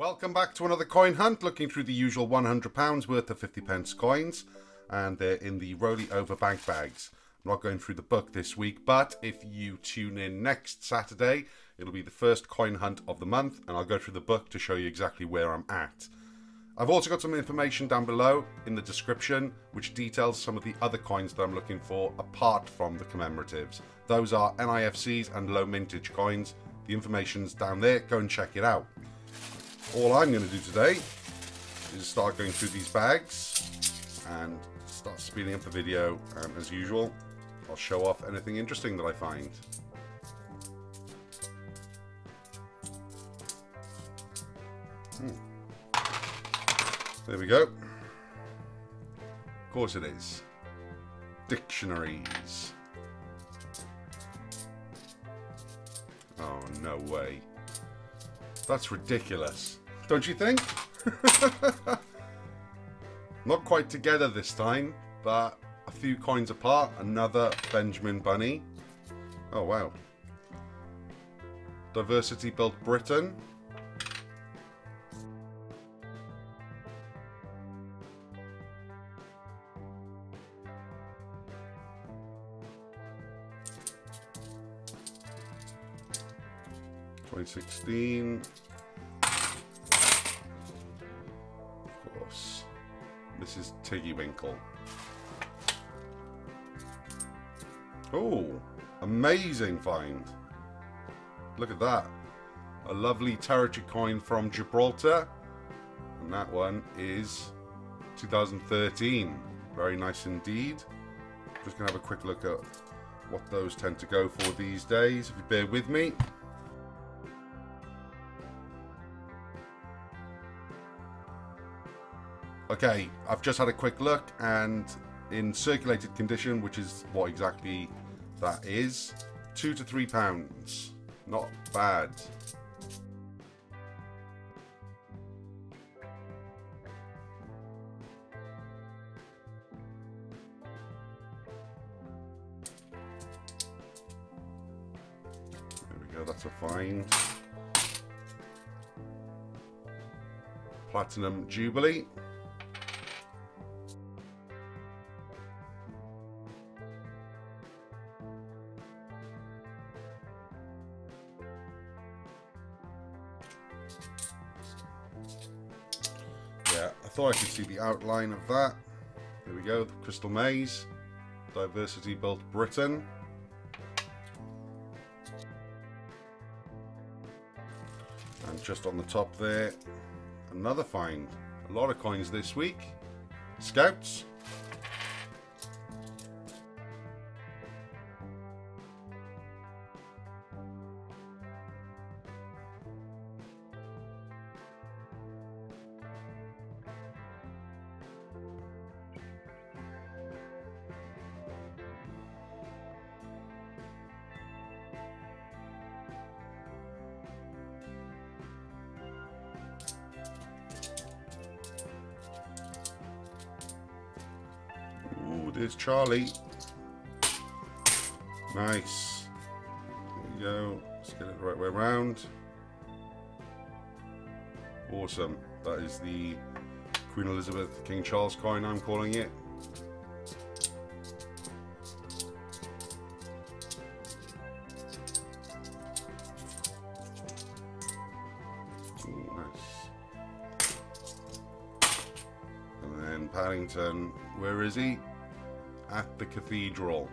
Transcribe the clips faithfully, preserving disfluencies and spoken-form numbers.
Welcome back to another coin hunt, looking through the usual one hundred pounds worth of fifty pence coins, and they're in the rolly over bank bags. I'm not going through the book this week, but if you tune in next Saturday, it'll be the first coin hunt of the month, and I'll go through the book to show you exactly where I'm at. I've also got some information down below in the description, which details some of the other coins that I'm looking for apart from the commemoratives. Those are N I F Cs and low mintage coins. The information's down there, go and check it out. All I'm going to do today is start going through these bags and start speeding up the video, and as usual I'll show off anything interesting that I find. Hmm. There we go. Of course it is. Dictionaries. Oh, no way. That's ridiculous. Don't you think? Not quite together this time, but a few coins apart. Another Benjamin Bunny. Oh, wow. Diversity built Britain. twenty sixteen. Of course. This is Tiggy Winkle. Oh, amazing find. Look at that. A lovely territory coin from Gibraltar. And that one is two thousand thirteen. Very nice indeed. Just going to have a quick look at what those tend to go for these days, if you bear with me. Okay, I've just had a quick look, and in circulated condition, which is what exactly that is, two to three pounds. Not bad. There we go, that's a find. Platinum Jubilee. I thought I could see the outline of that. There we go, the Crystal Maze. Diversity built Britain. And just on the top there, another find. A lot of coins this week. Scouts. There's Charlie. Nice. There we go. Let's get it the right way around. Awesome. That is the Queen Elizabeth, King Charles coin, I'm calling it. Ooh, nice. And then Paddington. Where is he? At the cathedral.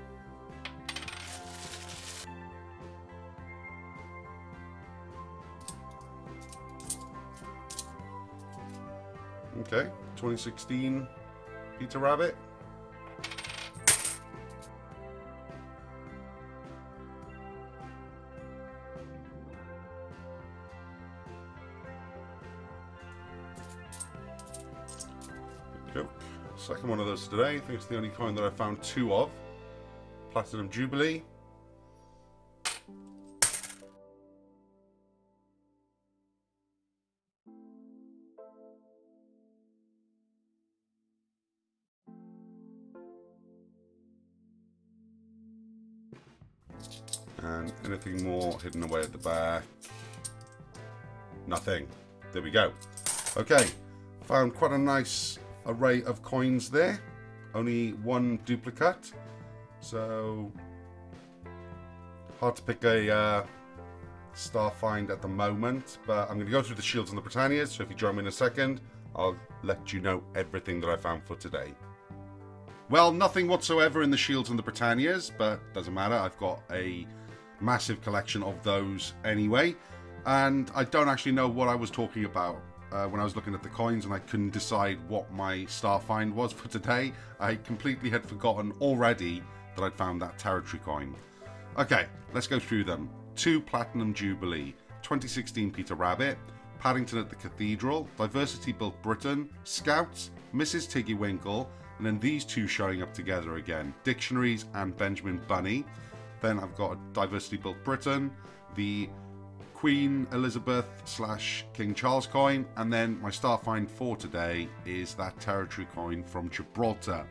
Okay, twenty sixteen Peter Rabbit. Second one of those today. I think it's the only coin that I found two of. Platinum Jubilee. And anything more hidden away at the back? Nothing. There we go. Okay, found quite a nice array of coins there. Only one duplicate, so hard to pick a uh, star find at the moment, but I'm going to go through the shields and the Britannias, so if you join me in a second, I'll let you know everything that I found for today. Well, nothing whatsoever in the shields and the Britannias, but doesn't matter, I've got a massive collection of those anyway, and I don't actually know what I was talking about Uh, when I was looking at the coins and I couldn't decide what my star find was for today. I completely had forgotten already that I'd found that territory coin. Okay, let's go through them. Two Platinum Jubilee, twenty sixteen Peter Rabbit, Paddington at the Cathedral, Diversity Built Britain, Scouts, Missus Tiggy Winkle, and then these two showing up together again, Dictionaries and Benjamin Bunny. Then I've got Diversity Built Britain, the Queen Elizabeth slash King Charles coin, and then my star find for today is that territory coin from Gibraltar.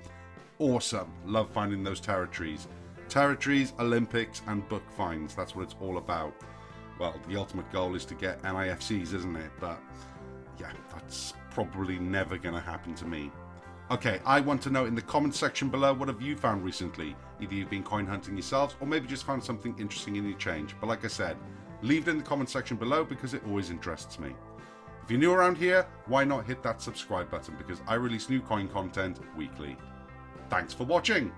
Awesome, love finding those territories. Territories, Olympics, and book finds, that's what it's all about. Well, the ultimate goal is to get N I F Cs, isn't it? But yeah, that's probably never gonna happen to me. Okay, I want to know in the comments section below, what have you found recently? Either you've been coin hunting yourselves or maybe just found something interesting in your change. But like I said, leave it in the comments section below because it always interests me. If you're new around here, why not hit that subscribe button because I release new coin content weekly. Thanks for watching!